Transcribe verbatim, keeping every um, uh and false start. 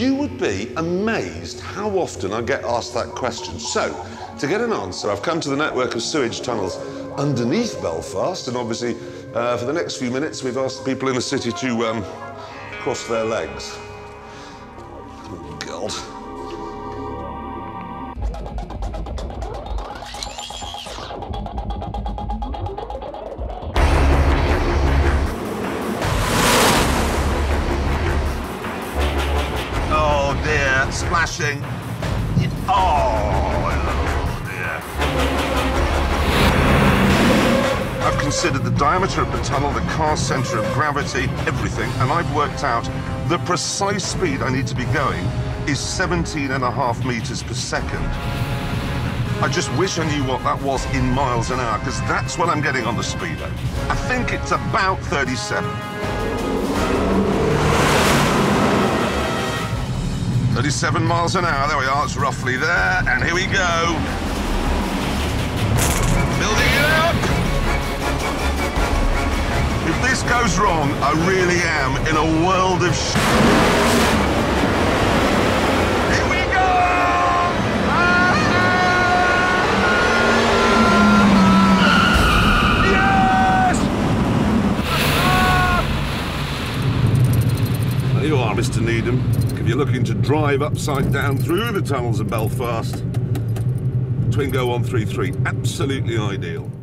You would be amazed how often I get asked that question. So, to get an answer, I've come to the network of sewage tunnels underneath Belfast, and obviously, uh, for the next few minutes, we've asked people in the city to um, cross their legs. Oh, God. Oh, dear, splashing. Oh, dear. I've considered the diameter of the tunnel, the car's centre of gravity, everything, and I've worked out the precise speed I need to be going is seventeen and a half metres per second. I just wish I knew what that was in miles an hour, because that's what I'm getting on the speedo. I think it's about thirty-seven. thirty-seven miles an hour, there we are, it's roughly there, and here we go. Building it up. If this goes wrong, I really am in a world of sh... Here we go! Ah! Yes! Ah! There you are, Mister Needham. If you're looking to drive upside down through the tunnels of Belfast, Twingo one three three, absolutely ideal.